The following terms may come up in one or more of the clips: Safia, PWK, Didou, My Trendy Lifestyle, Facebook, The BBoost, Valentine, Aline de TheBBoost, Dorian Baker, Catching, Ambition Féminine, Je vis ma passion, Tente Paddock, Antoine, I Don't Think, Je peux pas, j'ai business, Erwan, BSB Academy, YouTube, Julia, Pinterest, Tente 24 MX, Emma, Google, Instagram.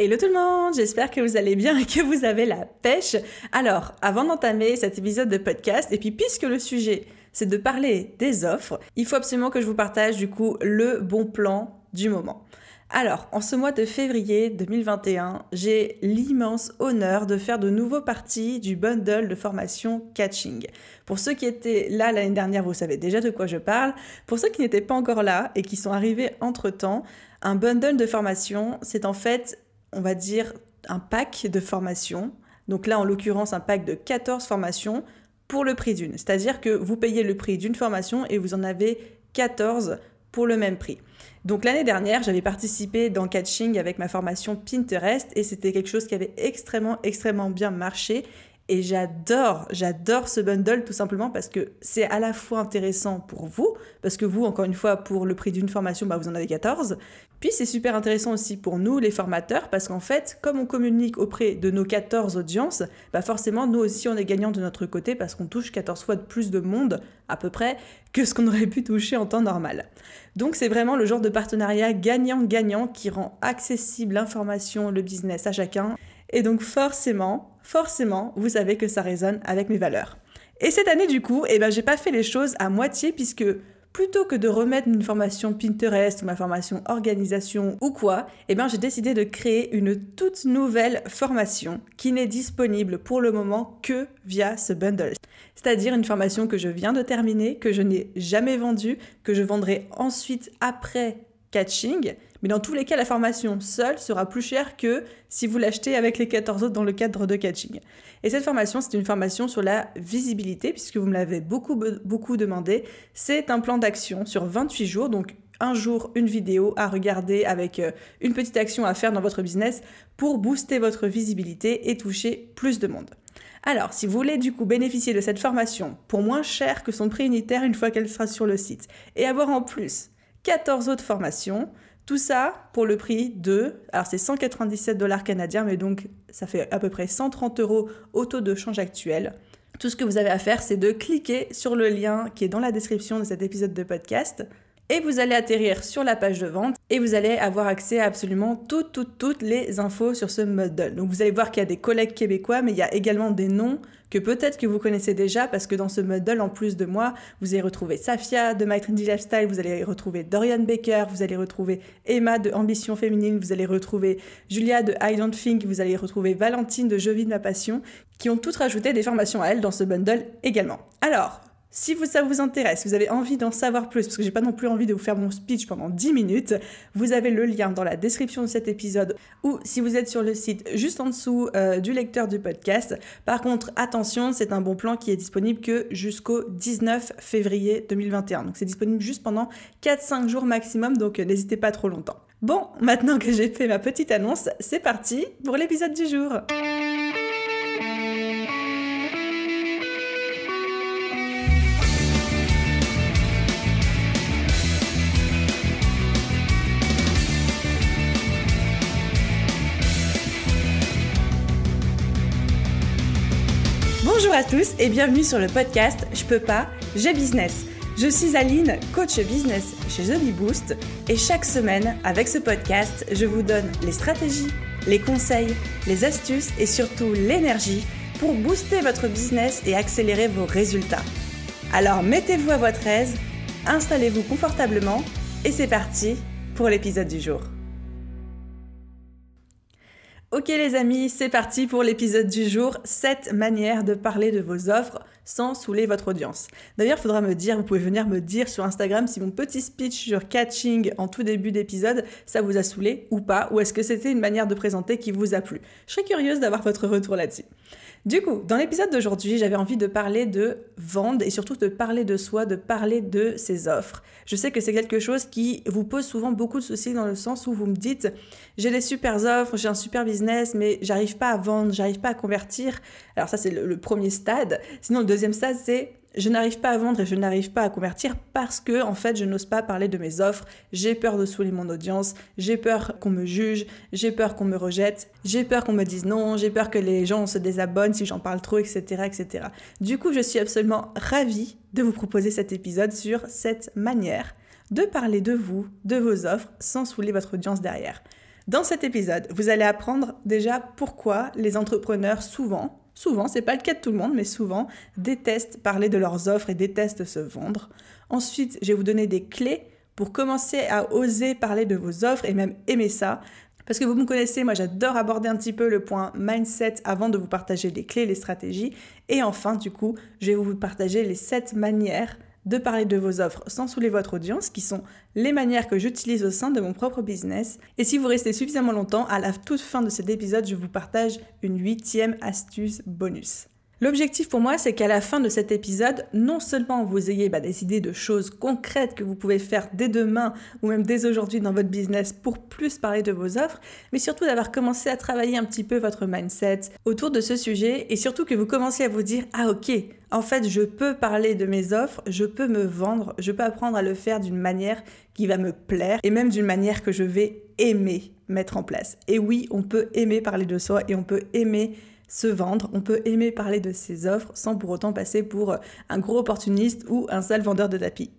Hello tout le monde, j'espère que vous allez bien et que vous avez la pêche. Alors, avant d'entamer cet épisode de podcast, et puis puisque le sujet c'est de parler des offres, il faut absolument que je vous partage du coup le bon plan du moment. Alors, en ce mois de février 2021, j'ai l'immense honneur de faire de nouveau partie du bundle de formation Catching. Pour ceux qui étaient là l'année dernière, vous savez déjà de quoi je parle. Pour ceux qui n'étaient pas encore là et qui sont arrivés entre-temps, un bundle de formation, c'est en fait, on va dire, un pack de formations. Donc là, en l'occurrence, un pack de 14 formations pour le prix d'une. C'est-à-dire que vous payez le prix d'une formation et vous en avez 14 pour le même prix. Donc l'année dernière, j'avais participé dans Catching avec ma formation Pinterest et c'était quelque chose qui avait extrêmement bien marché et j'adore ce bundle tout simplement parce que c'est à la fois intéressant pour vous, parce que vous, encore une fois, pour le prix d'une formation, bah, vous en avez 14, puis c'est super intéressant aussi pour nous, les formateurs, parce qu'en fait, comme on communique auprès de nos 14 audiences, bah forcément, nous aussi, on est gagnants de notre côté parce qu'on touche 14 fois de plus de monde, à peu près, que ce qu'on aurait pu toucher en temps normal. Donc c'est vraiment le genre de partenariat gagnant-gagnant qui rend accessible l'information, le business à chacun. Et donc forcément, vous savez que ça résonne avec mes valeurs. Et cette année du coup, eh ben, j'ai pas fait les choses à moitié puisque plutôt que de remettre une formation Pinterest ou ma formation organisation ou quoi, eh ben, j'ai décidé de créer une toute nouvelle formation qui n'est disponible pour le moment que via ce bundle. C'est-à-dire une formation que je viens de terminer, que je n'ai jamais vendue, que je vendrai ensuite après Catching, mais dans tous les cas, la formation seule sera plus chère que si vous l'achetez avec les 14 autres dans le cadre de Catching. Et cette formation, c'est une formation sur la visibilité, puisque vous me l'avez beaucoup demandé. C'est un plan d'action sur 28 jours, donc un jour, une vidéo à regarder avec une petite action à faire dans votre business pour booster votre visibilité et toucher plus de monde. Alors, si vous voulez du coup bénéficier de cette formation pour moins cher que son prix unitaire une fois qu'elle sera sur le site et avoir en plus 14 autres formations, tout ça pour le prix de, alors c'est 197 $ canadiens, mais donc ça fait à peu près 130 € au taux de change actuel. Tout ce que vous avez à faire, c'est de cliquer sur le lien qui est dans la description de cet épisode de podcast et vous allez atterrir sur la page de vente et vous allez avoir accès à absolument toutes les infos sur ce bundle. Donc vous allez voir qu'il y a des collègues québécois, mais il y a également des noms que peut-être que vous connaissez déjà parce que dans ce bundle, en plus de moi, vous allez retrouver Safia de My Trendy Lifestyle, vous allez retrouver Dorian Baker, vous allez retrouver Emma de Ambition Féminine, vous allez retrouver Julia de I Don't Think, vous allez retrouver Valentine de Je vis ma passion, qui ont toutes rajouté des formations à elles dans ce bundle également. Alors, si ça vous intéresse, vous avez envie d'en savoir plus, parce que j'ai pas non plus envie de vous faire mon speech pendant 10 minutes, vous avez le lien dans la description de cet épisode, ou si vous êtes sur le site juste en dessous du lecteur du podcast. Par contre, attention, c'est un bon plan qui est disponible que jusqu'au 19 février 2021. Donc c'est disponible juste pendant 4-5 jours maximum, donc n'hésitez pas trop longtemps. Bon, maintenant que j'ai fait ma petite annonce, c'est parti pour l'épisode du jour. Bonjour à tous et bienvenue sur le podcast Je peux pas, j'ai business. Je suis Aline, coach business chez The BBoost et chaque semaine, avec ce podcast, je vous donne les stratégies, les conseils, les astuces et surtout l'énergie pour booster votre business et accélérer vos résultats. Alors mettez-vous à votre aise, installez-vous confortablement et c'est parti pour l'épisode du jour. Ok les amis, c'est parti pour l'épisode du jour, 7 manières de parler de vos offres sans saouler votre audience. D'ailleurs, il faudra me dire, vous pouvez venir me dire sur Instagram si mon petit speech sur Catching en tout début d'épisode, ça vous a saoulé ou pas, ou est-ce que c'était une manière de présenter qui vous a plu. Je serais curieuse d'avoir votre retour là-dessus. Du coup, dans l'épisode d'aujourd'hui, j'avais envie de parler de vendre et surtout de parler de soi, de parler de ses offres. Je sais que c'est quelque chose qui vous pose souvent beaucoup de soucis dans le sens où vous me dites « j'ai des super offres, j'ai un super business, mais j'arrive pas à vendre, j'arrive pas à convertir. » Alors ça, c'est le premier stade. Sinon, le deuxième stade, c'est je n'arrive pas à vendre et je n'arrive pas à convertir parce que, en fait, je n'ose pas parler de mes offres. J'ai peur de saouler mon audience, j'ai peur qu'on me juge, j'ai peur qu'on me rejette, j'ai peur qu'on me dise non, j'ai peur que les gens se désabonnent si j'en parle trop, etc., etc. Du coup, je suis absolument ravie de vous proposer cet épisode sur cette manière de parler de vous, de vos offres, sans saouler votre audience derrière. Dans cet épisode, vous allez apprendre déjà pourquoi les entrepreneurs souvent, c'est pas le cas de tout le monde, mais souvent, détestent parler de leurs offres et détestent se vendre. Ensuite, je vais vous donner des clés pour commencer à oser parler de vos offres et même aimer ça. Parce que vous me connaissez, moi j'adore aborder un petit peu le point mindset avant de vous partager les clés, les stratégies. Et enfin, du coup, je vais vous partager les 7 manières de parler de vos offres sans saouler votre audience, qui sont les manières que j'utilise au sein de mon propre business. Et si vous restez suffisamment longtemps, à la toute fin de cet épisode, je vous partage une 8e astuce bonus. L'objectif pour moi, c'est qu'à la fin de cet épisode, non seulement vous ayez des idées de choses concrètes que vous pouvez faire dès demain ou même dès aujourd'hui dans votre business pour plus parler de vos offres, mais surtout d'avoir commencé à travailler un petit peu votre mindset autour de ce sujet et surtout que vous commenciez à vous dire « Ah ok, en fait je peux parler de mes offres, je peux me vendre, je peux apprendre à le faire d'une manière qui va me plaire et même d'une manière que je vais aimer mettre en place. » Et oui, on peut aimer parler de soi et on peut aimer se vendre, on peut aimer parler de ses offres sans pour autant passer pour un gros opportuniste ou un sale vendeur de tapis.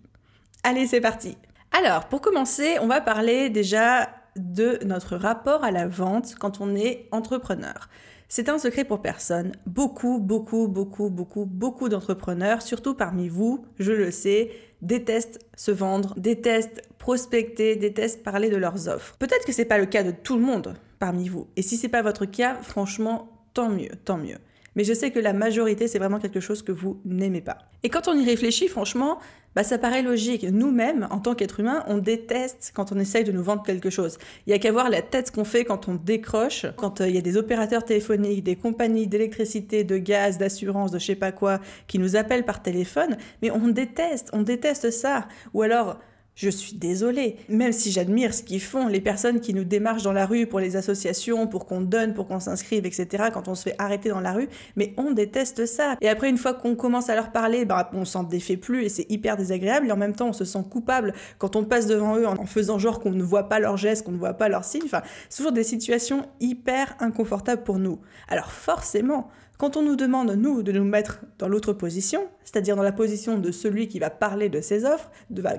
Allez, c'est parti! Alors, pour commencer, on va parler déjà de notre rapport à la vente quand on est entrepreneur. C'est un secret pour personne. Beaucoup d'entrepreneurs, surtout parmi vous, je le sais, détestent se vendre, détestent prospecter, détestent parler de leurs offres. Peut-être que c'est pas le cas de tout le monde parmi vous. Et si c'est pas votre cas, franchement, tant mieux. Mais je sais que la majorité, c'est vraiment quelque chose que vous n'aimez pas. Et quand on y réfléchit, franchement, ça paraît logique. Nous-mêmes, en tant qu'êtres humains, on déteste quand on essaye de nous vendre quelque chose. Il n'y a qu'à voir la tête qu'on fait quand on décroche, quand il y a des opérateurs téléphoniques, des compagnies d'électricité, de gaz, d'assurance, de je sais pas quoi, qui nous appellent par téléphone. Mais on déteste ça. Ou alors... Je suis désolée, même si j'admire ce qu'ils font, les personnes qui nous démarchent dans la rue pour les associations, pour qu'on donne, pour qu'on s'inscrive, etc., quand on se fait arrêter dans la rue, mais on déteste ça. Et après, une fois qu'on commence à leur parler, on s'en défait plus et c'est hyper désagréable. Et en même temps, on se sent coupable quand on passe devant eux en faisant genre qu'on ne voit pas leurs gestes, qu'on ne voit pas leurs signes. C'est toujours des situations hyper inconfortables pour nous. Alors forcément, quand on nous demande, nous, de nous mettre dans l'autre position, c'est-à-dire dans la position de celui qui va parler de ses offres,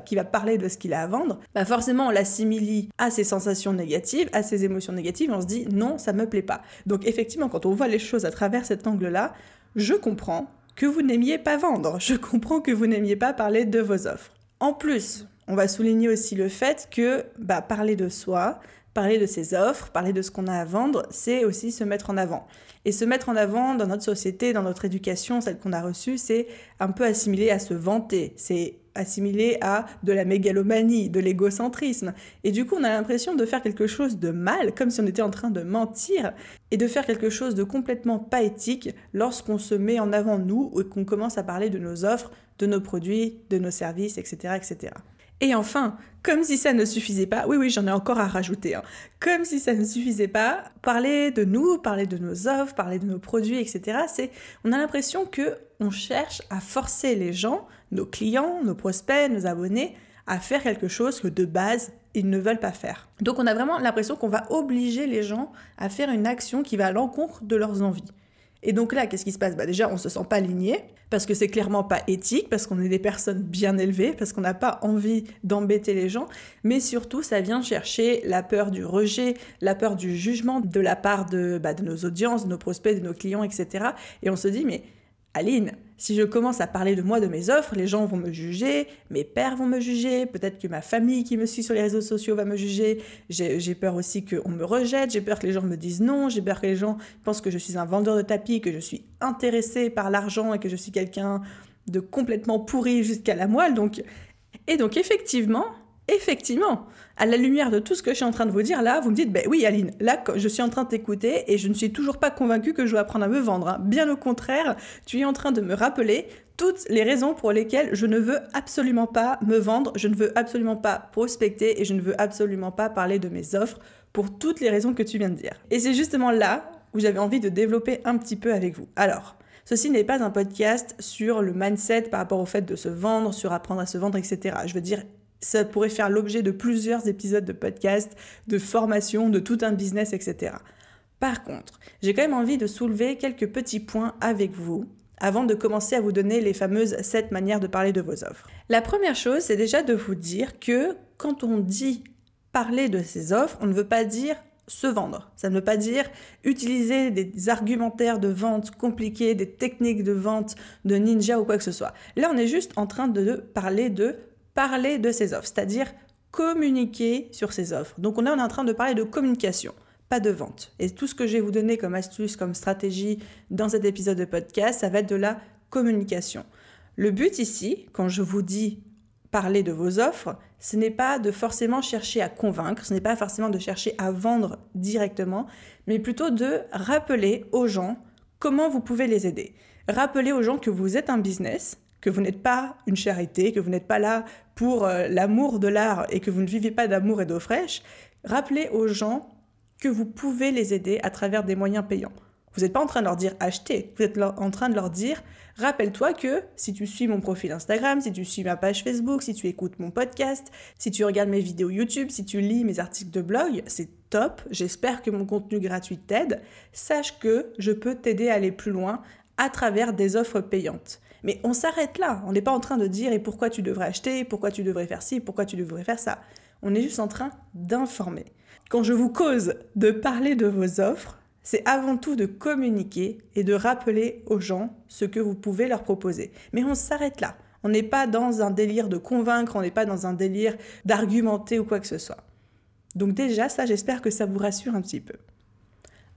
qui va parler de ce qu'il a à vendre, forcément on l'assimile à ses sensations négatives, à ses émotions négatives, on se dit « non, ça me plaît pas ». Donc effectivement, quand on voit les choses à travers cet angle-là, je comprends que vous n'aimiez pas vendre, je comprends que vous n'aimiez pas parler de vos offres. En plus, on va souligner aussi le fait que parler de soi, parler de ses offres, parler de ce qu'on a à vendre, c'est aussi se mettre en avant. Et se mettre en avant dans notre société, dans notre éducation, celle qu'on a reçue, c'est un peu assimilé à se vanter, c'est assimilé à de la mégalomanie, de l'égocentrisme. Et du coup, on a l'impression de faire quelque chose de mal, comme si on était en train de mentir, et de faire quelque chose de complètement pas éthique lorsqu'on se met en avant nous et qu'on commence à parler de nos offres, de nos produits, de nos services, etc., etc. Et enfin, comme si ça ne suffisait pas, oui, j'en ai encore à rajouter, comme si ça ne suffisait pas, parler de nous, parler de nos offres, parler de nos produits, etc., on a l'impression qu'on cherche à forcer les gens, nos clients, nos prospects, nos abonnés, à faire quelque chose que de base, ils ne veulent pas faire. Donc on a vraiment l'impression qu'on va obliger les gens à faire une action qui va à l'encontre de leurs envies. Et donc là, qu'est-ce qui se passe ? Déjà, on ne se sent pas aligné, parce que c'est clairement pas éthique, parce qu'on est des personnes bien élevées, parce qu'on n'a pas envie d'embêter les gens, mais surtout, ça vient chercher la peur du rejet, la peur du jugement de la part de nos audiences, de nos prospects, de nos clients, etc. Et on se dit, mais Aline, si je commence à parler de moi, de mes offres, les gens vont me juger, mes pairs vont me juger, peut-être que ma famille qui me suit sur les réseaux sociaux va me juger, j'ai peur aussi qu'on me rejette, j'ai peur que les gens me disent non, j'ai peur que les gens pensent que je suis un vendeur de tapis, que je suis intéressée par l'argent et que je suis quelqu'un de complètement pourri jusqu'à la moelle. Et donc effectivement, à la lumière de tout ce que je suis en train de vous dire là, vous me dites, oui Aline, là je suis en train de t'écouter et je ne suis toujours pas convaincue que je dois apprendre à me vendre. Bien au contraire, tu es en train de me rappeler toutes les raisons pour lesquelles je ne veux absolument pas me vendre, je ne veux absolument pas prospecter et je ne veux absolument pas parler de mes offres pour toutes les raisons que tu viens de dire. Et c'est justement là où j'avais envie de développer un petit peu avec vous. Alors, ceci n'est pas un podcast sur le mindset par rapport au fait de se vendre, sur apprendre à se vendre, etc. Je veux dire, ça pourrait faire l'objet de plusieurs épisodes de podcast, de formation, de tout un business, etc. Par contre, j'ai quand même envie de soulever quelques petits points avec vous avant de commencer à vous donner les fameuses 7 manières de parler de vos offres. La première chose, c'est déjà de vous dire que quand on dit parler de ses offres, on ne veut pas dire se vendre. Ça ne veut pas dire utiliser des argumentaires de vente compliqués, des techniques de vente de ninja ou quoi que ce soit. Là, on est juste en train de parler de ses offres, c'est-à-dire communiquer sur ses offres. Donc, on est en train de parler de communication, pas de vente. Et tout ce que je vais vous donner comme astuce, comme stratégie dans cet épisode de podcast, ça va être de la communication. Le but ici, quand je vous dis parler de vos offres, ce n'est pas de forcément chercher à convaincre, ce n'est pas forcément de chercher à vendre directement, mais plutôt de rappeler aux gens comment vous pouvez les aider. Rappeler aux gens que vous êtes un business, que vous n'êtes pas une charité, que vous n'êtes pas là pour l'amour de l'art et que vous ne vivez pas d'amour et d'eau fraîche. Rappelez aux gens que vous pouvez les aider à travers des moyens payants. Vous n'êtes pas en train de leur dire « acheter », vous êtes en train de leur dire « rappelle-toi que si tu suis mon profil Instagram, si tu suis ma page Facebook, si tu écoutes mon podcast, si tu regardes mes vidéos YouTube, si tu lis mes articles de blog, c'est top, j'espère que mon contenu gratuit t'aide, sache que je peux t'aider à aller plus loin à travers des offres payantes. » Mais on s'arrête là, on n'est pas en train de dire « et pourquoi tu devrais acheter, pourquoi tu devrais faire ci, pourquoi tu devrais faire ça ?» On est juste en train d'informer. Quand je vous cause de parler de vos offres, c'est avant tout de communiquer et de rappeler aux gens ce que vous pouvez leur proposer. Mais on s'arrête là. On n'est pas dans un délire de convaincre, on n'est pas dans un délire d'argumenter ou quoi que ce soit. Donc déjà, ça, j'espère que ça vous rassure un petit peu.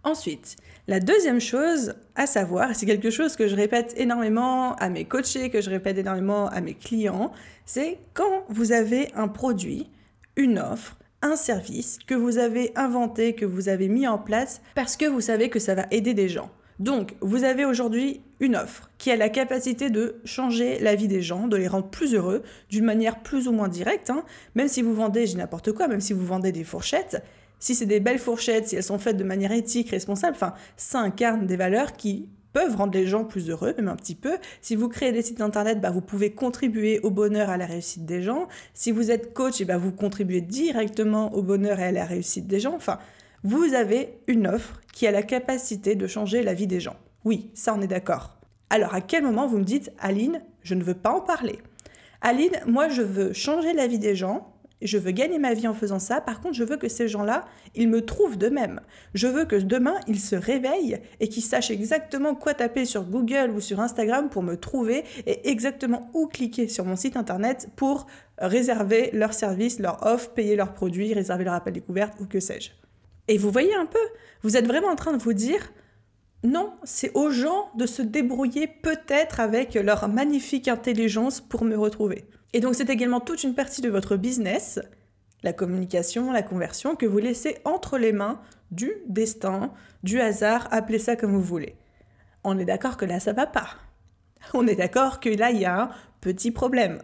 Ensuite, la deuxième chose à savoir, c'est quelque chose que je répète énormément à mes coachés, que je répète énormément à mes clients, c'est quand vous avez un produit, une offre, un service que vous avez inventé, que vous avez mis en place parce que vous savez que ça va aider des gens. Donc, vous avez aujourd'hui une offre qui a la capacité de changer la vie des gens, de les rendre plus heureux d'une manière plus ou moins directe, hein. Même si vous vendez, je dis n'importe quoi, même si vous vendez des fourchettes, si c'est des belles fourchettes, si elles sont faites de manière éthique, responsable, enfin, ça incarne des valeurs qui peuvent rendre les gens plus heureux, même un petit peu. Si vous créez des sites internet, bah, vous pouvez contribuer au bonheur, à la réussite des gens. Si vous êtes coach, et bah, vous contribuez directement au bonheur et à la réussite des gens. Enfin, vous avez une offre qui a la capacité de changer la vie des gens. Oui, ça, on est d'accord. Alors, à quel moment vous me dites « Aline, je ne veux pas en parler ». Aline, moi, je veux changer la vie des gens. Je veux gagner ma vie en faisant ça. Par contre, je veux que ces gens-là, ils me trouvent d'eux-mêmes. Je veux que demain, ils se réveillent et qu'ils sachent exactement quoi taper sur Google ou sur Instagram pour me trouver et exactement où cliquer sur mon site internet pour réserver leurs services, leurs offres, payer leurs produits, réserver leur appel découverte ou que sais-je. Et vous voyez un peu, vous êtes vraiment en train de vous dire... Non, c'est aux gens de se débrouiller peut-être avec leur magnifique intelligence pour me retrouver. Et donc c'est également toute une partie de votre business, la communication, la conversion, que vous laissez entre les mains du destin, du hasard, appelez ça comme vous voulez. On est d'accord que là ça va pas. On est d'accord que là il y a un petit problème.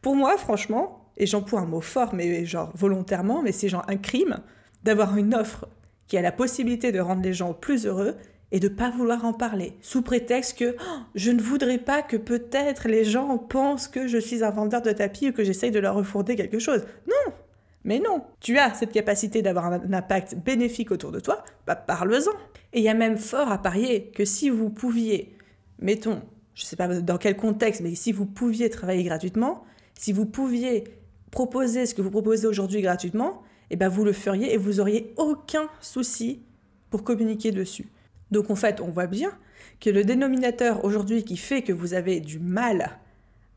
Pour moi franchement, et j'emploie un mot fort mais genre volontairement, mais c'est genre un crime d'avoir une offre qui a la possibilité de rendre les gens plus heureux et de ne pas vouloir en parler, sous prétexte que oh, je ne voudrais pas que peut-être les gens pensent que je suis un vendeur de tapis ou que j'essaye de leur refourder quelque chose. Non, mais non. Tu as cette capacité d'avoir un impact bénéfique autour de toi, bah parle-en. Et il y a même fort à parier que si vous pouviez, mettons, je ne sais pas dans quel contexte, mais si vous pouviez travailler gratuitement, si vous pouviez proposer ce que vous proposez aujourd'hui gratuitement, et ben vous le feriez et vous n'auriez aucun souci pour communiquer dessus. Donc en fait, on voit bien que le dénominateur aujourd'hui qui fait que vous avez du mal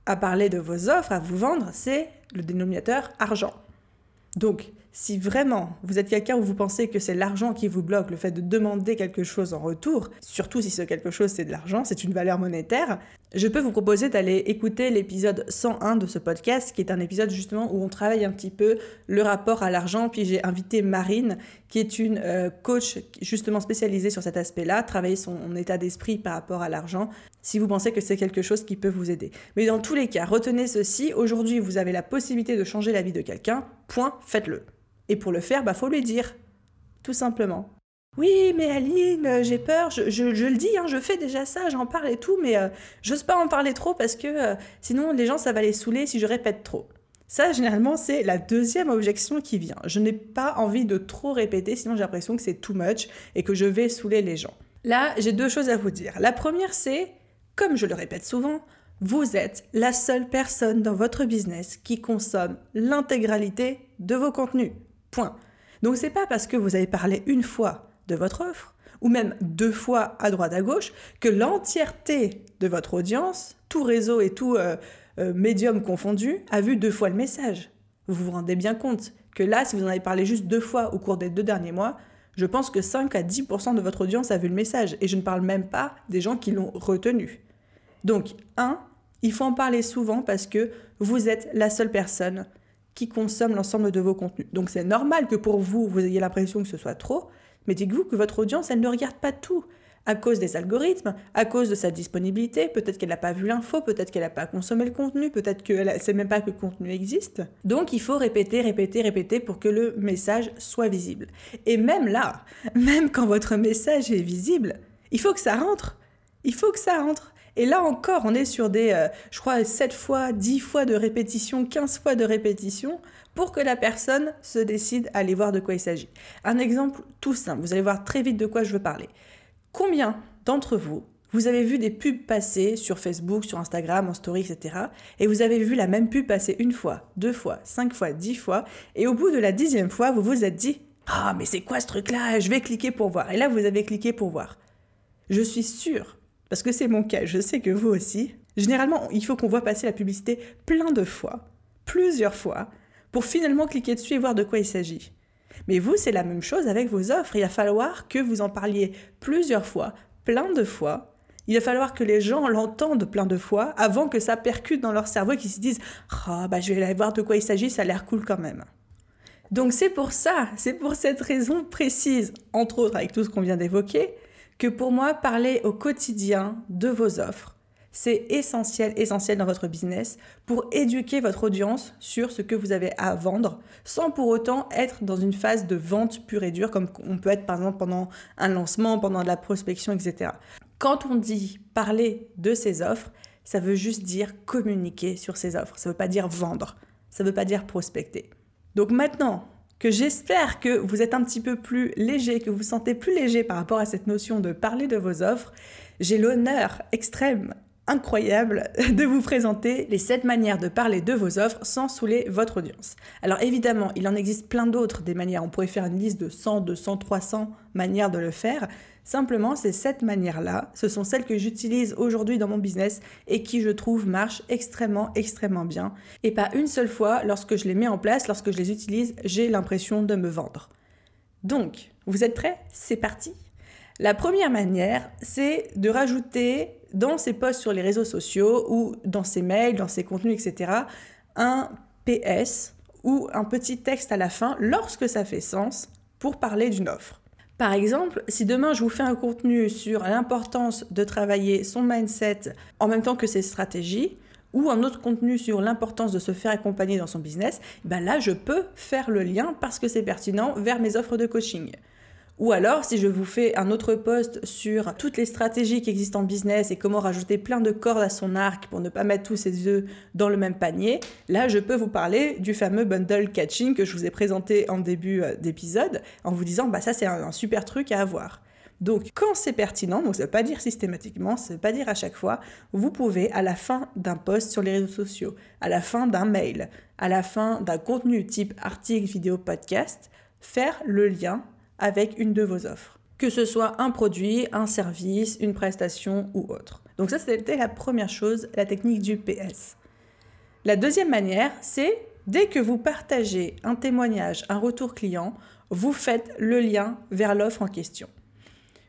à parler de vos offres, à vous vendre, c'est le dénominateur argent. Donc si vraiment vous êtes quelqu'un où vous pensez que c'est l'argent qui vous bloque, le fait de demander quelque chose en retour, surtout si ce quelque chose c'est de l'argent, c'est une valeur monétaire, je peux vous proposer d'aller écouter l'épisode 101 de ce podcast, qui est un épisode justement où on travaille un petit peu le rapport à l'argent, puis j'ai invité Marine, qui est une coach justement spécialisée sur cet aspect-là, travailler son état d'esprit par rapport à l'argent, si vous pensez que c'est quelque chose qui peut vous aider. Mais dans tous les cas, retenez ceci, aujourd'hui vous avez la possibilité de changer la vie de quelqu'un, point, faites-le. Et pour le faire, bah faut lui dire, tout simplement. Oui, mais Aline, j'ai peur, je le dis, hein, je fais déjà ça, j'en parle et tout, mais j'ose pas en parler trop parce que sinon les gens, ça va les saouler si je répète trop. Ça, généralement, c'est la deuxième objection qui vient. Je n'ai pas envie de trop répéter, sinon j'ai l'impression que c'est too much et que je vais saouler les gens. Là, j'ai deux choses à vous dire. La première, c'est, comme je le répète souvent, vous êtes la seule personne dans votre business qui consomme l'intégralité de vos contenus. Point. Donc c'est pas parce que vous avez parlé une fois de votre offre, ou même deux fois à droite à gauche, que l'entièreté de votre audience, tout réseau et tout médium confondu, a vu deux fois le message. Vous vous rendez bien compte que là, si vous en avez parlé juste deux fois au cours des 2 derniers mois, je pense que 5 à 10% de votre audience a vu le message, et je ne parle même pas des gens qui l'ont retenu. Donc, 1, il faut en parler souvent parce que vous êtes la seule personne qui consomme l'ensemble de vos contenus. Donc, c'est normal que pour vous, vous ayez l'impression que ce soit trop, mais dites-vous que votre audience, elle ne regarde pas tout à cause des algorithmes, à cause de sa disponibilité, peut-être qu'elle n'a pas vu l'info, peut-être qu'elle n'a pas consommé le contenu, peut-être qu'elle ne sait même pas que le contenu existe. Donc, il faut répéter, répéter, répéter pour que le message soit visible. Et même là, même quand votre message est visible, il faut que ça rentre. Il faut que ça rentre. Et là encore, on est sur des, je crois, 7 fois, 10 fois de répétition, 15 fois de répétition pour que la personne se décide à aller voir de quoi il s'agit. Un exemple tout simple, vous allez voir très vite de quoi je veux parler. Combien d'entre vous, vous avez vu des pubs passer sur Facebook, sur Instagram, en story, etc. et vous avez vu la même pub passer 1 fois, 2 fois, 5 fois, 10 fois et au bout de la 10e fois, vous vous êtes dit « Ah, mais c'est quoi ce truc-là? Je vais cliquer pour voir. » Et là, vous avez cliqué pour voir. Je suis sûre, parce que c'est mon cas, je sais que vous aussi. Généralement, il faut qu'on voit passer la publicité plein de fois, plusieurs fois, pour finalement cliquer dessus et voir de quoi il s'agit. Mais vous, c'est la même chose avec vos offres. Il va falloir que vous en parliez plusieurs fois, plein de fois. Il va falloir que les gens l'entendent plein de fois avant que ça percute dans leur cerveau et qu'ils se disent « Ah, bah, je vais aller voir de quoi il s'agit, ça a l'air cool quand même. » Donc c'est pour ça, c'est pour cette raison précise, entre autres avec tout ce qu'on vient d'évoquer, que pour moi, parler au quotidien de vos offres, c'est essentiel, essentiel dans votre business pour éduquer votre audience sur ce que vous avez à vendre sans pour autant être dans une phase de vente pure et dure comme on peut être par exemple pendant un lancement, pendant de la prospection, etc. Quand on dit parler de ses offres, ça veut juste dire communiquer sur ses offres. Ça ne veut pas dire vendre, ça ne veut pas dire prospecter. Donc maintenant, que j'espère que vous êtes un petit peu plus léger, que vous vous sentez plus léger par rapport à cette notion de parler de vos offres, j'ai l'honneur extrême, incroyable, de vous présenter les 7 manières de parler de vos offres sans saouler votre audience. Alors évidemment, il en existe plein d'autres des manières, on pourrait faire une liste de 100, 200, 300 manières de le faire. Simplement, ces 7 manières-là, ce sont celles que j'utilise aujourd'hui dans mon business et qui, je trouve, marchent extrêmement, extrêmement bien. Et pas une seule fois, lorsque je les mets en place, lorsque je les utilise, j'ai l'impression de me vendre. Donc, vous êtes prêts? C'est parti! La première manière, c'est de rajouter dans ses posts sur les réseaux sociaux ou dans ses mails, dans ses contenus, etc., un PS ou un petit texte à la fin, lorsque ça fait sens, pour parler d'une offre. Par exemple, si demain je vous fais un contenu sur l'importance de travailler son mindset en même temps que ses stratégies, ou un autre contenu sur l'importance de se faire accompagner dans son business, ben là je peux faire le lien parce que c'est pertinent vers mes offres de coaching. Ou alors, si je vous fais un autre post sur toutes les stratégies qui existent en business et comment rajouter plein de cordes à son arc pour ne pas mettre tous ses œufs dans le même panier, là, je peux vous parler du fameux bundle Catching que je vous ai présenté en début d'épisode en vous disant « bah ça, c'est un super truc à avoir ». Donc, quand c'est pertinent, donc ça ne veut pas dire systématiquement, ça ne veut pas dire à chaque fois, vous pouvez, à la fin d'un post sur les réseaux sociaux, à la fin d'un mail, à la fin d'un contenu type article, vidéo, podcast, faire le lien avec une de vos offres, que ce soit un produit, un service, une prestation ou autre. Donc ça, c'était la première chose, la technique du PS. La deuxième manière, c'est dès que vous partagez un témoignage, un retour client, vous faites le lien vers l'offre en question.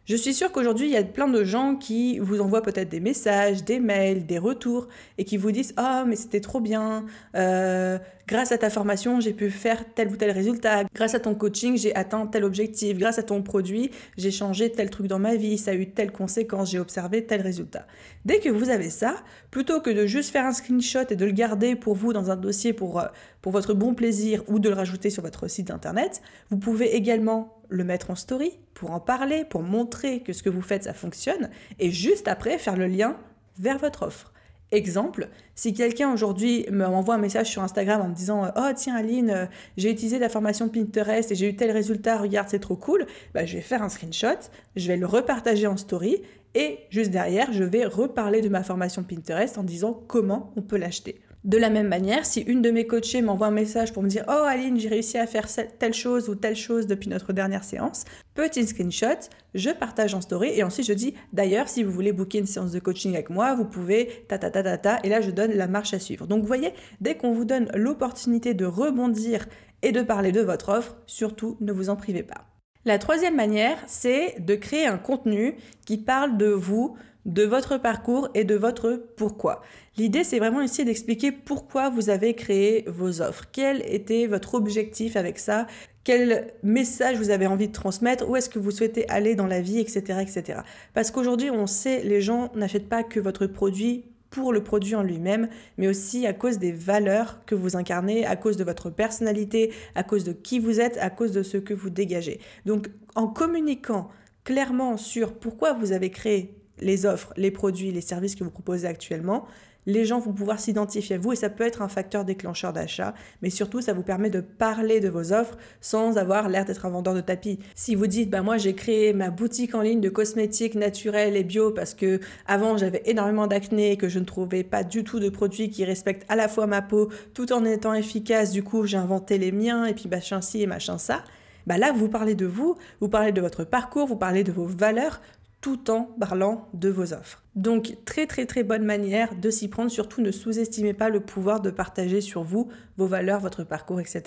Je suis sûre qu'aujourd'hui, il y a plein de gens qui vous envoient peut-être des messages, des mails, des retours et qui vous disent « Ah, mais c'était trop bien, grâce à ta formation, j'ai pu faire tel ou tel résultat, grâce à ton coaching, j'ai atteint tel objectif, grâce à ton produit, j'ai changé tel truc dans ma vie, ça a eu telle conséquence, j'ai observé tel résultat. » Dès que vous avez ça, plutôt que de juste faire un screenshot et de le garder pour vous dans un dossier pour votre bon plaisir ou de le rajouter sur votre site internet, vous pouvez également le mettre en story, pour en parler, pour montrer que ce que vous faites, ça fonctionne, et juste après, faire le lien vers votre offre. Exemple, si quelqu'un aujourd'hui m'envoie un message sur Instagram en me disant « Oh tiens Aline, j'ai utilisé la formation Pinterest et j'ai eu tel résultat, regarde c'est trop cool », bah, je vais faire un screenshot, je vais le repartager en story, et juste derrière, je vais reparler de ma formation Pinterest en disant comment on peut l'acheter. De la même manière, si une de mes coachées m'envoie un message pour me dire « Oh Aline, j'ai réussi à faire telle chose ou telle chose depuis notre dernière séance », petit screenshot, je partage en story et ensuite je dis « D'ailleurs, si vous voulez booker une séance de coaching avec moi, vous pouvez ta ta ta ta ta » et là je donne la marche à suivre. Donc vous voyez, dès qu'on vous donne l'opportunité de rebondir et de parler de votre offre, surtout ne vous en privez pas. La troisième manière, c'est de créer un contenu qui parle de vous, de votre parcours et de votre pourquoi. L'idée, c'est vraiment ici d'expliquer pourquoi vous avez créé vos offres. Quel était votre objectif avec ça? Quel message vous avez envie de transmettre? Où est-ce que vous souhaitez aller dans la vie, etc. etc. Parce qu'aujourd'hui, on sait, les gens n'achètent pas que votre produit pour le produit en lui-même, mais aussi à cause des valeurs que vous incarnez, à cause de votre personnalité, à cause de qui vous êtes, à cause de ce que vous dégagez. Donc, en communiquant clairement sur pourquoi vous avez créé les offres, les produits, les services que vous proposez actuellement, les gens vont pouvoir s'identifier à vous et ça peut être un facteur déclencheur d'achat, mais surtout ça vous permet de parler de vos offres sans avoir l'air d'être un vendeur de tapis. Si vous dites bah moi j'ai créé ma boutique en ligne de cosmétiques naturels et bio parce que avant j'avais énormément d'acné et que je ne trouvais pas du tout de produits qui respectent à la fois ma peau tout en étant efficace, du coup j'ai inventé les miens et puis machin ci et machin ça, bah là vous parlez de vous parlez de votre parcours, vous parlez de vos valeurs, tout en parlant de vos offres. Donc très très très bonne manière de s'y prendre, surtout ne sous-estimez pas le pouvoir de partager sur vous, vos valeurs, votre parcours, etc.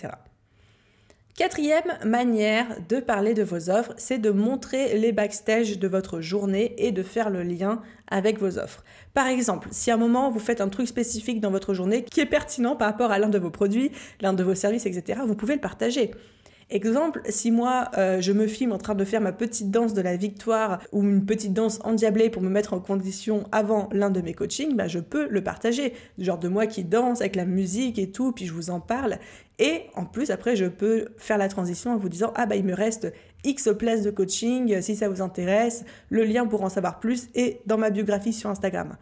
Quatrième manière de parler de vos offres, c'est de montrer les backstage de votre journée et de faire le lien avec vos offres. Par exemple, si à un moment vous faites un truc spécifique dans votre journée qui est pertinent par rapport à l'un de vos produits, l'un de vos services, etc., vous pouvez le partager. Exemple, si moi je me filme en train de faire ma petite danse de la victoire ou une petite danse endiablée pour me mettre en condition avant l'un de mes coachings, bah, je peux le partager. Genre de moi qui danse avec la musique et tout, puis je vous en parle. Et en plus, après, je peux faire la transition en vous disant « Ah bah il me reste X places de coaching, si ça vous intéresse, le lien pour en savoir plus est dans ma biographie sur Instagram. »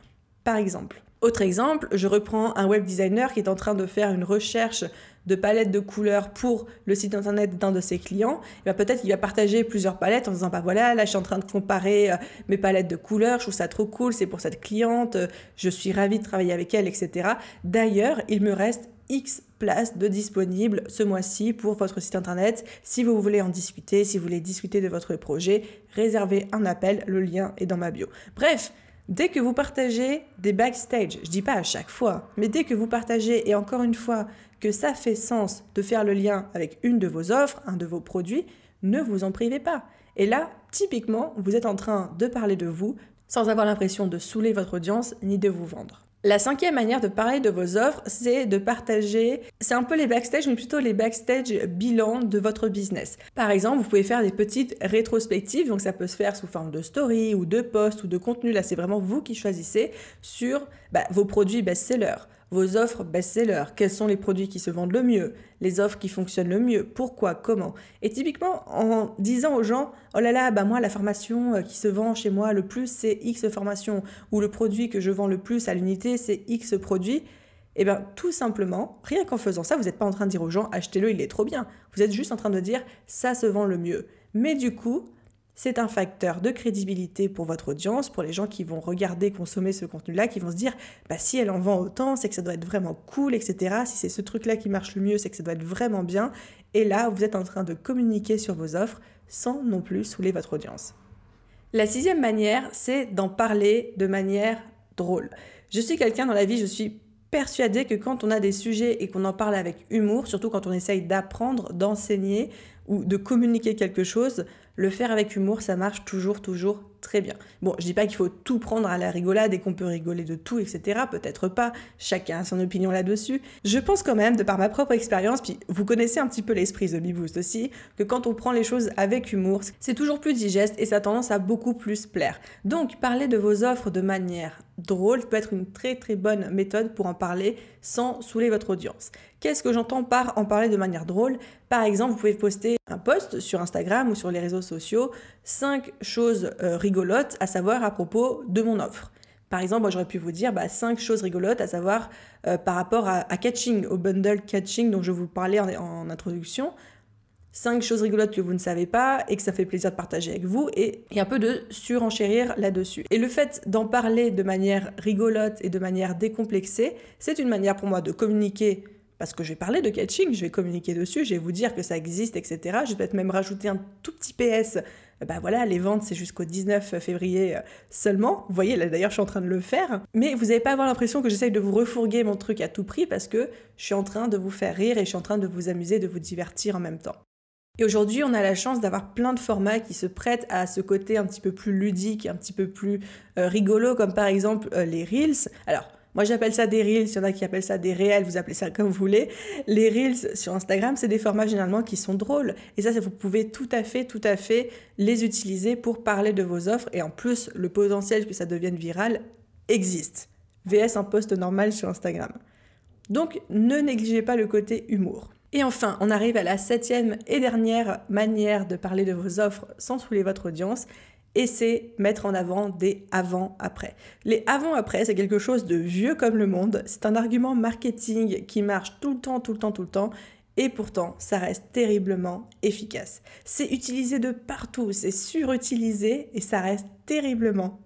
Par exemple. Autre exemple, je reprends un web designer qui est en train de faire une recherche de palettes de couleurs pour le site internet d'un de ses clients. Peut-être qu'il va partager plusieurs palettes en disant bah voilà, là je suis en train de comparer mes palettes de couleurs, je trouve ça trop cool, c'est pour cette cliente, je suis ravie de travailler avec elle, etc. D'ailleurs, il me reste X places de disponibles ce mois-ci pour votre site internet. Si vous voulez en discuter, si vous voulez discuter de votre projet, réservez un appel, le lien est dans ma bio. Bref, dès que vous partagez des backstage, je dis pas à chaque fois, mais dès que vous partagez, et encore une fois, que ça fait sens de faire le lien avec une de vos offres, un de vos produits, ne vous en privez pas. Et là, typiquement, vous êtes en train de parler de vous sans avoir l'impression de saouler votre audience ni de vous vendre. La cinquième manière de parler de vos offres, c'est de partager, c'est un peu les backstage, mais plutôt les backstage bilan de votre business. Par exemple, vous pouvez faire des petites rétrospectives, donc ça peut se faire sous forme de story ou de post ou de contenu, là c'est vraiment vous qui choisissez sur vos produits best-sellers, vos offres best-sellers, quels sont les produits qui se vendent le mieux, les offres qui fonctionnent le mieux, pourquoi, comment. Et typiquement, en disant aux gens « Oh là là, bah moi la formation qui se vend chez moi le plus, c'est X formation » ou « Le produit que je vends le plus à l'unité, c'est X produit », et bien tout simplement, rien qu'en faisant ça, vous n'êtes pas en train de dire aux gens « Achetez-le, il est trop bien ». Vous êtes juste en train de dire « Ça se vend le mieux ». Mais du coup, c'est un facteur de crédibilité pour votre audience, pour les gens qui vont regarder, consommer ce contenu-là, qui vont se dire « bah si elle en vend autant, c'est que ça doit être vraiment cool, etc. Si c'est ce truc-là qui marche le mieux, c'est que ça doit être vraiment bien. » Et là, vous êtes en train de communiquer sur vos offres sans non plus saouler votre audience. La sixième manière, c'est d'en parler de manière drôle. Je suis quelqu'un dans la vie, je suis persuadée que quand on a des sujets et qu'on en parle avec humour, surtout quand on essaye d'apprendre, d'enseigner ou de communiquer quelque chose, le faire avec humour, ça marche toujours très bien. Bon, je dis pas qu'il faut tout prendre à la rigolade et qu'on peut rigoler de tout, etc. Peut-être pas, chacun a son opinion là-dessus. Je pense quand même, de par ma propre expérience, puis vous connaissez un petit peu l'esprit de TheBBoost aussi, que quand on prend les choses avec humour, c'est toujours plus digeste et ça a tendance à beaucoup plus plaire. Donc, parler de vos offres de manière drôle peut être une très très bonne méthode pour en parler sans saouler votre audience. Qu'est-ce que j'entends par en parler de manière drôle? Par exemple, vous pouvez poster un post sur Instagram ou sur les réseaux sociaux, 5 choses rigolotes à savoir à propos de mon offre. Par exemple, moi j'aurais pu vous dire 5 choses rigolotes à savoir par rapport à Catching, au bundle Catching dont je vous parlais en introduction. 5 choses rigolotes que vous ne savez pas et que ça fait plaisir de partager avec vous et un peu de surenchérir là-dessus. Et le fait d'en parler de manière rigolote et de manière décomplexée, c'est une manière pour moi de communiquer parce que je vais parler de catching, je vais communiquer dessus, je vais vous dire que ça existe, etc. Je vais peut-être même rajouter un tout petit PS. Bah voilà, les ventes, c'est jusqu'au 19 février seulement. Vous voyez, là d'ailleurs, je suis en train de le faire. Mais vous n'allez pas avoir l'impression que j'essaye de vous refourguer mon truc à tout prix parce que je suis en train de vous faire rire et je suis en train de vous amuser, de vous divertir en même temps. Et aujourd'hui, on a la chance d'avoir plein de formats qui se prêtent à ce côté un petit peu plus ludique, un petit peu plus rigolo, comme par exemple les Reels. Alors, moi j'appelle ça des Reels, il y en a qui appellent ça des réels, vous appelez ça comme vous voulez. Les Reels sur Instagram, c'est des formats généralement qui sont drôles. Et ça, vous pouvez tout à fait les utiliser pour parler de vos offres. Et en plus, le potentiel que ça devienne viral existe. VS un post normal sur Instagram. Donc, ne négligez pas le côté humour. Et enfin, on arrive à la 7e et dernière manière de parler de vos offres sans saouler votre audience, et c'est mettre en avant des avant-après. Les avant-après, c'est quelque chose de vieux comme le monde, c'est un argument marketing qui marche tout le temps, et pourtant, ça reste terriblement efficace. C'est utilisé de partout, c'est surutilisé, et ça reste terriblement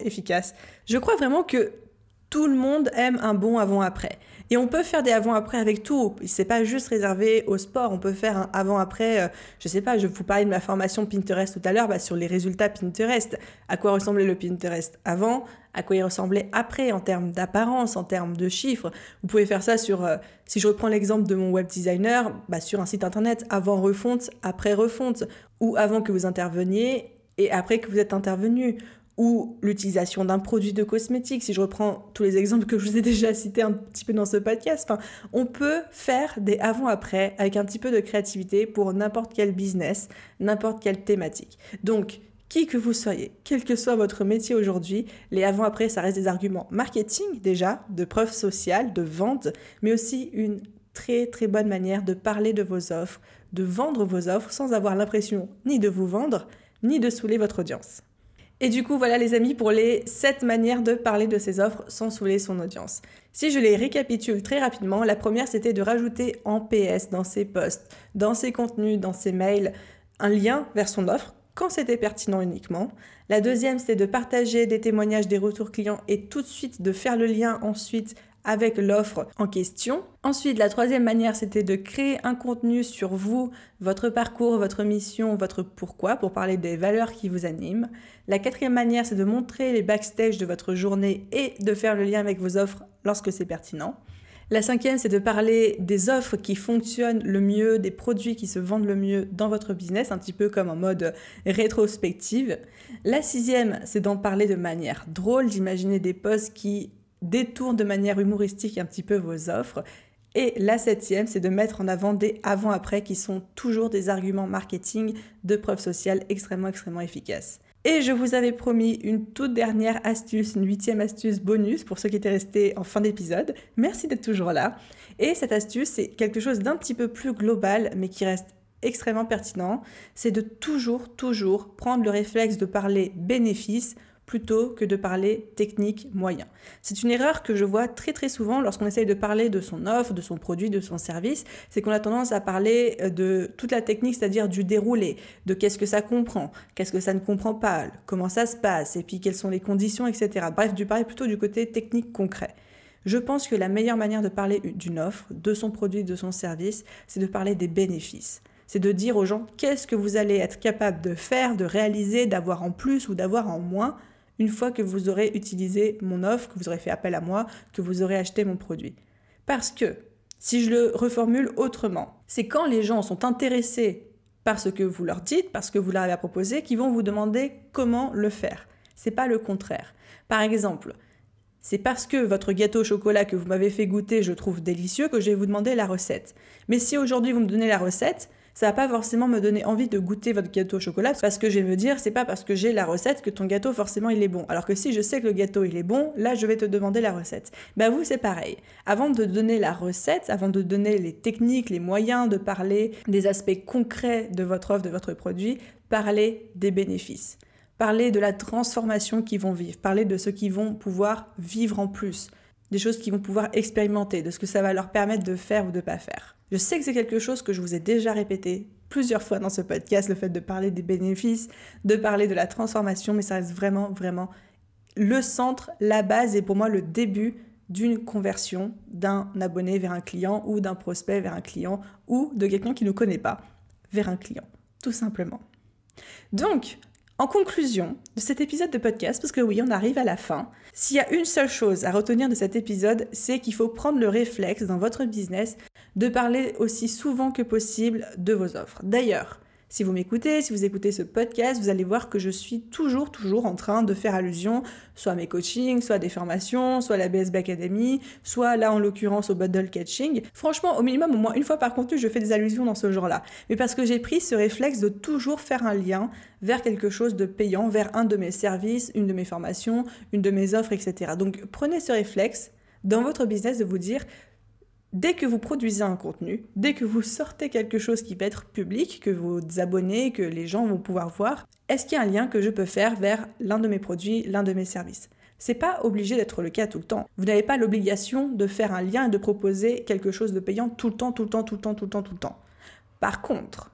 efficace. Je crois vraiment que tout le monde aime un bon avant-après. Et on peut faire des avant-après avec tout. C'est pas juste réservé au sport. On peut faire un avant-après, je sais pas, je vous parlais de ma formation Pinterest tout à l'heure, sur les résultats Pinterest. À quoi ressemblait le Pinterest avant ? À quoi il ressemblait après en termes d'apparence, en termes de chiffres. Vous pouvez faire ça sur, si je reprends l'exemple de mon web designer, sur un site internet, avant refonte, après refonte, ou avant que vous interveniez et après que vous êtes intervenu. Ou l'utilisation d'un produit de cosmétique, si je reprends tous les exemples que je vous ai déjà cités un petit peu dans ce podcast. Enfin, on peut faire des avant-après avec un petit peu de créativité pour n'importe quel business, n'importe quelle thématique. Donc, qui que vous soyez, quel que soit votre métier aujourd'hui, les avant-après, ça reste des arguments marketing déjà, de preuve sociale, de vente, mais aussi une très bonne manière de parler de vos offres, de vendre vos offres sans avoir l'impression ni de vous vendre, ni de saouler votre audience. Et du coup, voilà les amis pour les 7 manières de parler de ses offres sans saouler son audience. Si je les récapitule très rapidement, la première c'était de rajouter en PS dans ses posts, dans ses contenus, dans ses mails, un lien vers son offre quand c'était pertinent uniquement. La deuxième c'était de partager des témoignages, des retours clients et tout de suite de faire le lien ensuite avec l'offre en question. Ensuite, la troisième manière, c'était de créer un contenu sur vous, votre parcours, votre mission, votre pourquoi, pour parler des valeurs qui vous animent. La quatrième manière, c'est de montrer les backstage de votre journée et de faire le lien avec vos offres lorsque c'est pertinent. La cinquième, c'est de parler des offres qui fonctionnent le mieux, des produits qui se vendent le mieux dans votre business, un petit peu comme en mode rétrospective. La sixième, c'est d'en parler de manière drôle, d'imaginer des posts qui détourne de manière humoristique un petit peu vos offres. Et la 7e, c'est de mettre en avant des avant-après qui sont toujours des arguments marketing de preuve sociale extrêmement efficaces. Et je vous avais promis une toute dernière astuce, une 8e astuce bonus pour ceux qui étaient restés en fin d'épisode. Merci d'être toujours là. Et cette astuce, c'est quelque chose d'un petit peu plus global mais qui reste extrêmement pertinent. C'est de toujours prendre le réflexe de parler bénéfices plutôt que de parler technique moyen. C'est une erreur que je vois très souvent lorsqu'on essaye de parler de son offre, de son produit, de son service, c'est qu'on a tendance à parler de toute la technique, c'est-à-dire du déroulé, de qu'est-ce que ça comprend, qu'est-ce que ça ne comprend pas, comment ça se passe, et puis quelles sont les conditions, etc. Bref, du parler plutôt du côté technique concret. Je pense que la meilleure manière de parler d'une offre, de son produit, de son service, c'est de parler des bénéfices. C'est de dire aux gens qu'est-ce que vous allez être capable de faire, de réaliser, d'avoir en plus ou d'avoir en moins, une fois que vous aurez utilisé mon offre, que vous aurez fait appel à moi, que vous aurez acheté mon produit. Parce que, si je le reformule autrement, c'est quand les gens sont intéressés par ce que vous leur dites, par ce que vous leur avez à proposer, qu'ils vont vous demander comment le faire. C'est pas le contraire. Par exemple, c'est parce que votre gâteau au chocolat que vous m'avez fait goûter, je trouve délicieux, que je vais vous demander la recette. Mais si aujourd'hui vous me donnez la recette, ça va pas forcément me donner envie de goûter votre gâteau au chocolat parce que je vais me dire c'est pas parce que j'ai la recette que ton gâteau forcément il est bon. Alors que si je sais que le gâteau il est bon, là je vais te demander la recette. Bah vous c'est pareil. Avant de donner la recette, avant de donner les techniques, les moyens de parler des aspects concrets de votre offre, de votre produit, parlez des bénéfices. Parlez de la transformation qu'ils vont vivre. Parlez de ce qu'ils vont pouvoir vivre en plus. Des choses qu'ils vont pouvoir expérimenter, de ce que ça va leur permettre de faire ou de pas faire. Je sais que c'est quelque chose que je vous ai déjà répété plusieurs fois dans ce podcast, le fait de parler des bénéfices, de parler de la transformation, mais ça reste vraiment, vraiment le centre, la base et pour moi le début d'une conversion d'un abonné vers un client ou d'un prospect vers un client ou de quelqu'un qui ne nous connaît pas vers un client, tout simplement. Donc, en conclusion de cet épisode de podcast, parce que oui, on arrive à la fin, s'il y a une seule chose à retenir de cet épisode, c'est qu'il faut prendre le réflexe dans votre business de parler aussi souvent que possible de vos offres. D'ailleurs, si vous m'écoutez, si vous écoutez ce podcast, vous allez voir que je suis toujours en train de faire allusion soit à mes coachings, soit à des formations, soit à la BSB Academy, soit là en l'occurrence au bundle Catching. Franchement, au minimum, au moins une fois par contenu, je fais des allusions dans ce genre-là. Mais parce que j'ai pris ce réflexe de toujours faire un lien vers quelque chose de payant, vers un de mes services, une de mes formations, une de mes offres, etc. Donc prenez ce réflexe dans votre business de vous dire... Dès que vous produisez un contenu, dès que vous sortez quelque chose qui va être public, que vos abonnés, que les gens vont pouvoir voir, est-ce qu'il y a un lien que je peux faire vers l'un de mes produits, l'un de mes services ? C'est pas obligé d'être le cas tout le temps. Vous n'avez pas l'obligation de faire un lien et de proposer quelque chose de payant tout le temps. Par contre,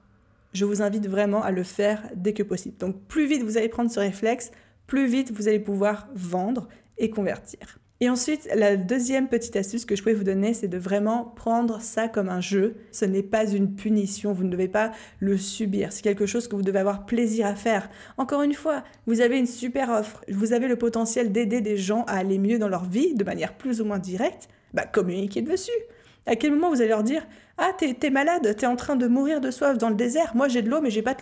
je vous invite vraiment à le faire dès que possible. Donc plus vite vous allez prendre ce réflexe, plus vite vous allez pouvoir vendre et convertir. Et ensuite, la deuxième petite astuce que je pouvais vous donner, c'est de vraiment prendre ça comme un jeu. Ce n'est pas une punition, vous ne devez pas le subir. C'est quelque chose que vous devez avoir plaisir à faire. Encore une fois, vous avez une super offre. Vous avez le potentiel d'aider des gens à aller mieux dans leur vie, de manière plus ou moins directe. Bah, communiquez dessus. À quel moment vous allez leur dire « Ah, t'es malade, t'es en train de mourir de soif dans le désert. Moi, j'ai de l'eau, mais je vais pas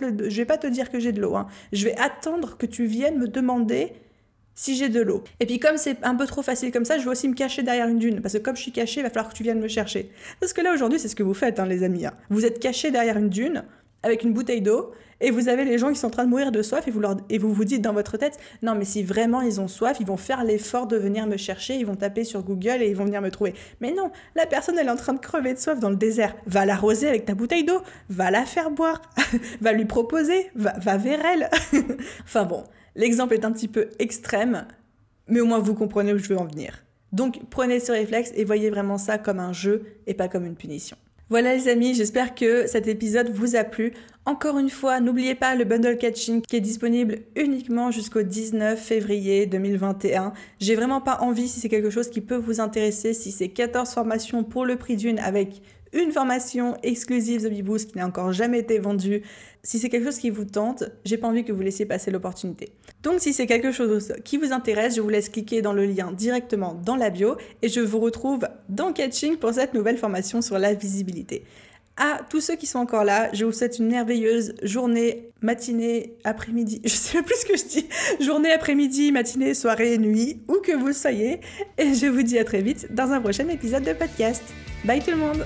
te dire que j'ai de l'eau. Hein. Je vais attendre que tu viennes me demander... » si j'ai de l'eau. Et puis comme c'est un peu trop facile comme ça, je vais aussi me cacher derrière une dune. Parce que comme je suis cachée, il va falloir que tu viennes me chercher. Parce que là, aujourd'hui, c'est ce que vous faites, hein, les amis. Hein. Vous êtes cachés derrière une dune, avec une bouteille d'eau, et vous avez les gens qui sont en train de mourir de soif, et vous vous dites dans votre tête, non mais si vraiment ils ont soif, ils vont faire l'effort de venir me chercher, ils vont taper sur Google et ils vont venir me trouver. Mais non, la personne elle est en train de crever de soif dans le désert, va l'arroser avec ta bouteille d'eau, va la faire boire, va lui proposer, va vers elle. Enfin bon... L'exemple est un petit peu extrême, mais au moins vous comprenez où je veux en venir. Donc prenez ce réflexe et voyez vraiment ça comme un jeu et pas comme une punition. Voilà les amis, j'espère que cet épisode vous a plu. Encore une fois, n'oubliez pas le bundle Catching qui est disponible uniquement jusqu'au 19 février 2021. J'ai vraiment pas envie, si c'est quelque chose qui peut vous intéresser, si c'est 14 formations pour le prix d'une avec... une formation exclusive The BBoost qui n'a encore jamais été vendue. Si c'est quelque chose qui vous tente, j'ai pas envie que vous laissiez passer l'opportunité. Donc si c'est quelque chose qui vous intéresse, je vous laisse cliquer dans le lien directement dans la bio et je vous retrouve dans Catching pour cette nouvelle formation sur la visibilité. À tous ceux qui sont encore là, je vous souhaite une merveilleuse journée, matinée, après-midi, je sais plus ce que je dis, journée, après-midi, matinée, soirée, nuit, où que vous soyez. Et je vous dis à très vite dans un prochain épisode de podcast. Bye tout le monde!